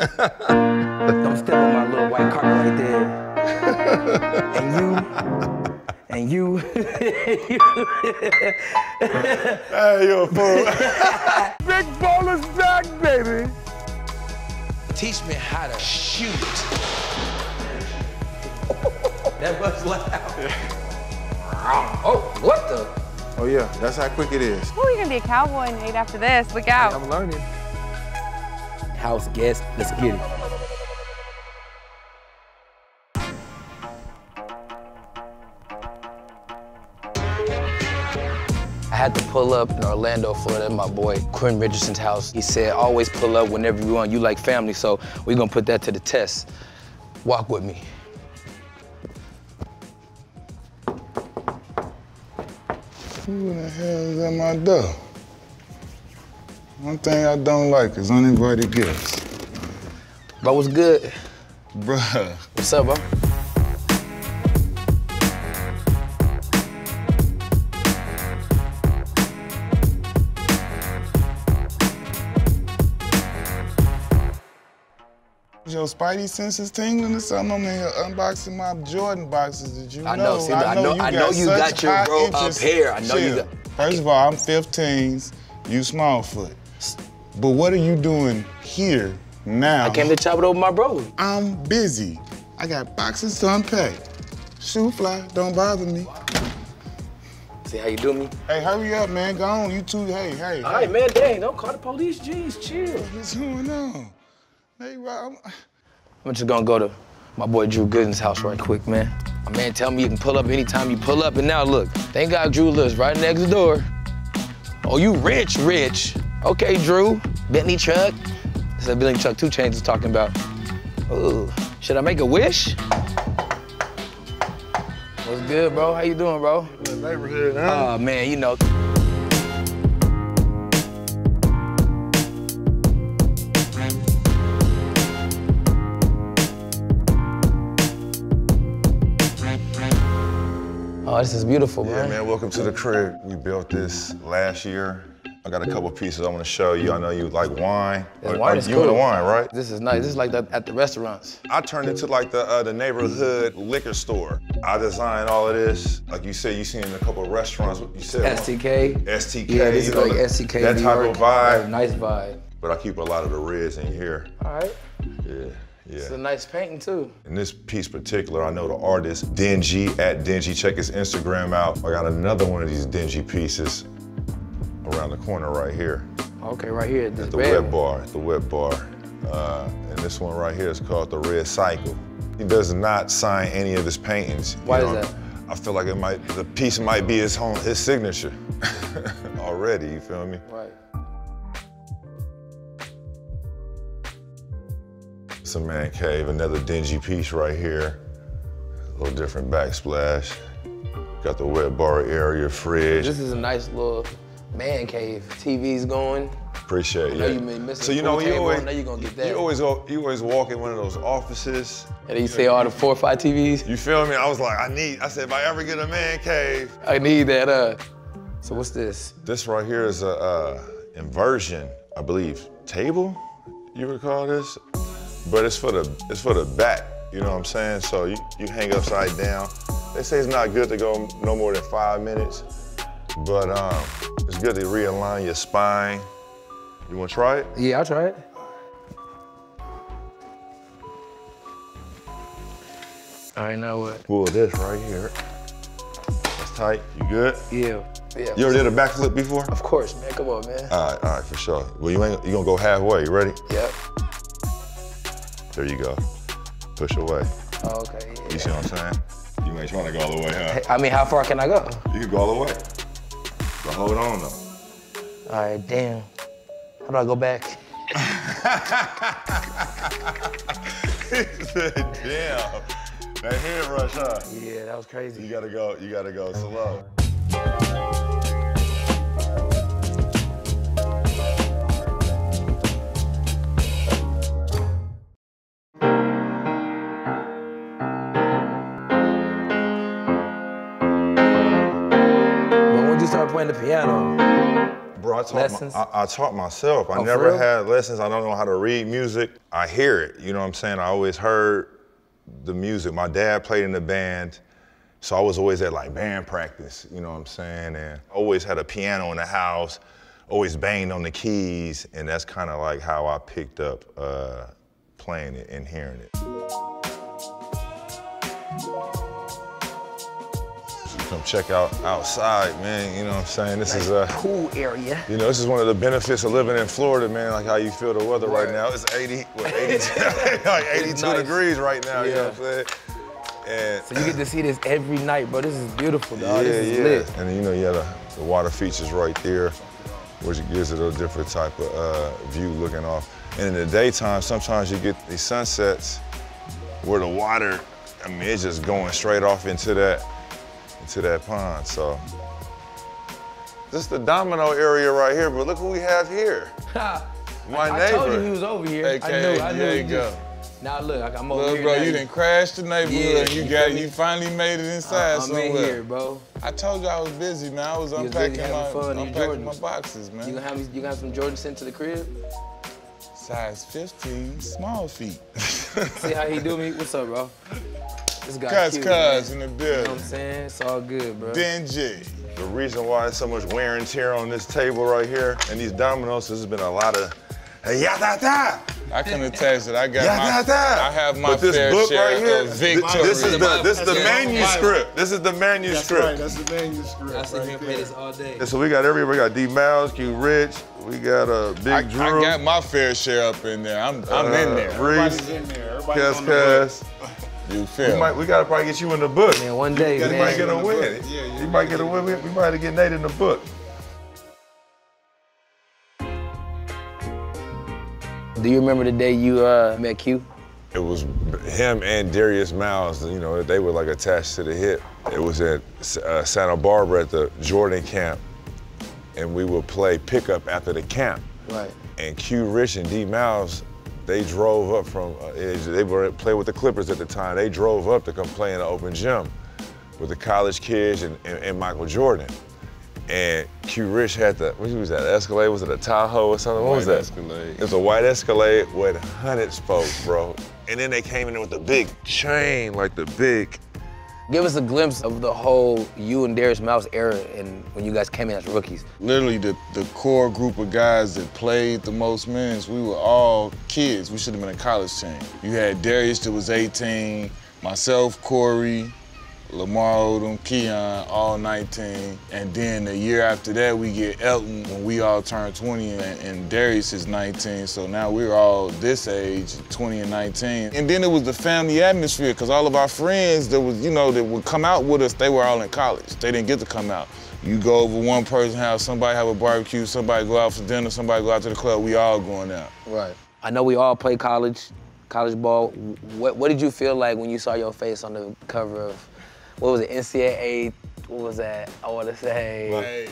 Don't step on my little white carpet right there. And you. Hey, you're a fool. Big ballers back, baby. Teach me how to shoot. That was loud. Yeah. Oh, what the? Oh, yeah, that's how quick it is. Oh, you're going to be a cowboy, Nate, after this. Look out. I'm learning. House guest, let's get it. I had to pull up in Orlando, Florida, at my boy Quinn Richardson's house. He said, always pull up whenever you want. You like family, so we're gonna put that to the test. Walk with me. Who the hell is at my door? One thing I don't like is uninvited gifts. Bro, what's good? Bruh. What's up, bro? Your spidey senses tingling or something? I'm in here unboxing my Jordan boxes. Did you know? I know you got your bro up here. I know you got. First of all, I'm 15s. You smallfoot. But what are you doing here now? I came to chop it over my bro. I'm busy. I got boxes to unpack. Shoe fly, don't bother me. See how you do me? Hey, hurry up, man. Go on, you two. Hey. All right, man, dang, don't call the police. Jeez, chill. What's going on? Hey, Rob. I'm just gonna go to my boy Drew Gooden's house right quick, man. My man tell me you can pull up anytime you pull up, and now look, thank God Drew lives right next door. Oh, you rich. Okay, Drew, Bentley truck. It's a Bentley truck 2 Chainz is talking about. Ooh, should I make a wish? What's good, bro? How you doing, bro? In the neighborhood, huh? Oh, man, you know. Oh, this is beautiful, man. Yeah, man, welcome to the crib. We built this last year. I got a couple pieces I want to show you. I know you like wine. You cool with the wine, right? This is nice. This is like the, at the restaurants. I turned it to like the neighborhood liquor store. I designed all of this. Like you said, you seen it in a couple of restaurants. You said STK. Yeah, this is like STK. That type of vibe. Nice vibe. But I keep a lot of the reds in here. All right. Yeah. Yeah. It's a nice painting, too. In this piece particular, I know the artist, Denji, @Denji. Check his Instagram out. I got another one of these Denji pieces around the corner right here. OK, right here at the web bar, and this one right here is called The Red Cycle. He does not sign any of his paintings. Why is that? I feel like it might, the piece might be his home, his signature already, you feel me? Right. It's a man cave, another Denji piece right here. A little different backsplash. Got the wet bar area, fridge. This is a nice little man cave. TV's going. Appreciate it. You always walk in one of those offices. And you see all the 4 or 5 TVs. You feel me? I was like, I said, if I ever get a man cave. I need that. So what's this? This right here is a inversion, I believe, table, you recall this? But it's for the back, you know what I'm saying? So you hang upside down. They say it's not good to go no more than 5 minutes, but it's good to realign your spine. You wanna try it? Yeah, I'll try it. All right, now what? Pull this right here. That's tight, you good? Yeah. Yeah, you ever did a backflip before? Of course, man, come on, man. All right, for sure. Well, you gonna go halfway, you ready? Yep. There you go. Push away. Oh, okay. Yeah. You see what I'm saying? You ain't trying to go all the way, huh? I mean, how far can I go? You can go all the way. But hold on, though. All right, damn. How do I go back? He said, damn. That head rush, huh? Yeah, that was crazy. You gotta go slow. I I taught myself. I never had lessons. I don't know how to read music. I hear it, you know what I'm saying? I always heard the music. My dad played in the band, so I was always at like band practice, you know what I'm saying? And always had a piano in the house, always banged on the keys, and that's kind of like how I picked up playing it and hearing it. Come check out outside, man, you know what I'm saying? This is a cool area. You know, this is one of the benefits of living in Florida, man, like how you feel the weather right now. It's 82, like 82 degrees right now, you know what I'm saying? And, so you get to see this every night, bro. This is beautiful, dog. Yeah, this is lit. And you know, yeah, the water features right there, which gives it a different type of view looking off. And in the daytime, sometimes you get these sunsets where the water, I mean, it's just going straight off into that pond. So this is the domino area right here, but look what we have here. My neighbor. I told you he was over here. Okay, there you go. Now look, I'm over here. Look, bro, you done crashed the neighborhood. Yeah, you finally made it inside somewhere. I'm in here, bro. I told you I was busy, man. I was unpacking my boxes, man. You gonna have some Jordans sent to the crib? Size 15, small feet. See how he do me? What's up, bro? Cuz in the building. You know what I'm saying? It's all good, bro. Benji. The reason why there's so much wear and tear on this table right here and these dominoes, there's been a lot of I can attest that I got I have my fair share of victory. This is the manuscript. This is the manuscript. That's the manuscript. I sit here and play this all day. And so we got everybody. We got D. Miles, Q. Rich. We got Big Drew. I got my fair share up in there. I'm in there. Everybody's in there. Everybody's You feel? We gotta probably get you in the book. Man, one day, man. You might get a win. You might get a win. We might have to get Nate in the book. Do you remember the day you met Q? It was him and Darius Miles. You know, they were like attached to the hip. It was at Santa Barbara at the Jordan camp, and we would play pickup after the camp. Right. And Q, Rich, and D. Miles, they drove up from, they were playing with the Clippers at the time. They drove up to come play in the open gym with the college kids and Michael Jordan. And Q Rich had the, what was that, Escalade? Was it a Tahoe or something? What was that? Escalade. It was a white Escalade with hundred spokes, bro. And then they came in with the big chain, like the big. Give us a glimpse of the whole you and Darius Miles era and when you guys came in as rookies. Literally the core group of guys that played the most minutes, we were all kids. We should have been a college team. You had Darius that was 18, myself, Corey, Lamar Odom, Keyon, all 19. And then the year after that, we get Elton when we all turn 20 and Darius is 19. So now we're all this age, 20 and 19. And then it was the family atmosphere because all of our friends that was, you know, that would come out with us, they were all in college. They didn't get to come out. You go over one person's house, somebody have a barbecue, somebody go out for dinner, somebody go out to the club, we all going out. Right. I know we all play college ball. What did you feel like when you saw your face on the cover of what was it, NCAA, what was that, I want to say,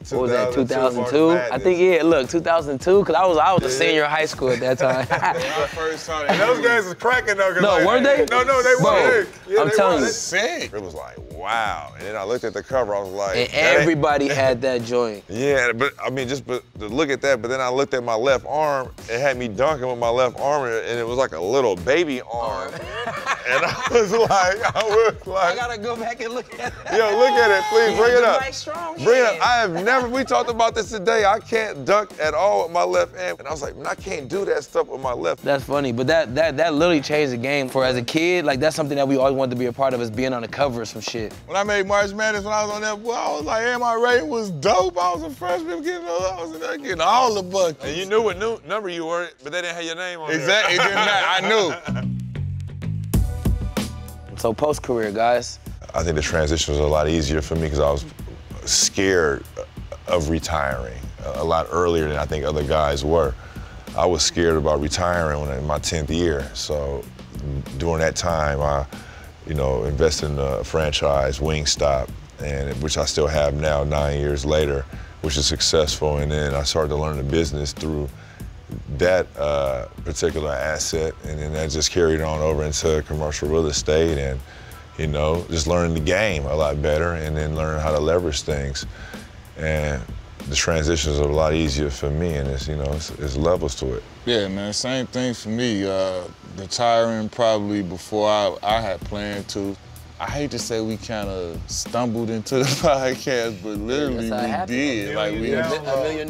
what was that, 2002? I think, yeah, look, 2002, because I was a senior in high school at that time. I first saw that. Those guys was cracking though. No, like, weren't they? No, they weren't. Yeah, I'm telling you. Sick. It was like, wow. And then I looked at the cover, I was like. And everybody had that joint. Yeah, but I mean, just to look at that, but then I looked at my left arm, it had me dunking with my left arm, and it was like a little baby arm. And I gotta go back and look at it. Yo, look at it, please, bring it up. Bring it up. I have never, we talked about this today, I can't dunk at all with my left hand. And I was like, man, I can't do that stuff with my left. That's funny, but that literally changed the game for as a kid, like that's something that we always wanted to be a part of, is being on the cover of some shit. When I made March Madness, when I was on that, boy, I was like, hey, my rate was dope. I was a freshman getting all the buckets. And you knew what number you were, but they didn't have your name on it. Exactly, it did not, I knew. So post-career, guys. I think the transition was a lot easier for me because I was scared of retiring a lot earlier than I think other guys were. I was scared about retiring when in my 10th year. So during that time, I, you know, invested in a franchise, Wingstop, and which I still have now 9 years later, which is successful. And then I started to learn the business through that particular asset, and then that just carried on over into commercial real estate and, you know, just learning the game a lot better and then learning how to leverage things. And the transitions are a lot easier for me, and it's, you know, it's levels to it. Yeah, man, same thing for me. Retiring probably before I had planned to. I hate to say we kind of stumbled into the podcast, but literally we did. Like we $1 million.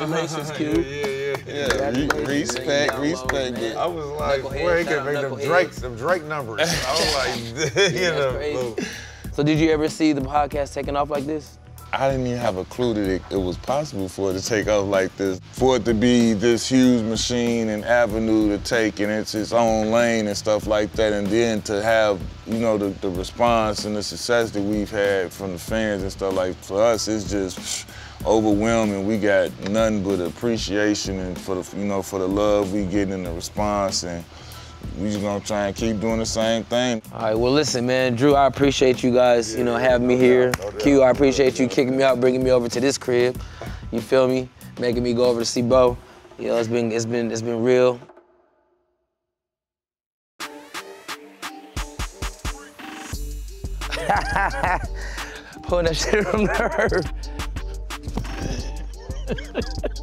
Congratulations, Q. Yeah. Respect. Man. I was like, boy, he can make them Drake numbers. I was like, you know. So did you ever see the podcast taking off like this? I didn't even have a clue that it was possible for it to take off like this. For it to be this huge machine and avenue to take, and it's its own lane and stuff like that, and then to have, you know, the response and the success that we've had from the fans and stuff, like, for us, it's just overwhelming. We got nothing but appreciation and for the, you know, for the love we getting and the response, and we just gonna try and keep doing the same thing. All right, well, listen, man, Drew, I appreciate you guys, you know, having me here. Q, I appreciate you kicking me out, bringing me over to this crib. You feel me? Making me go over to see Bo. You know, it's been real. Pulling that shit from the earth.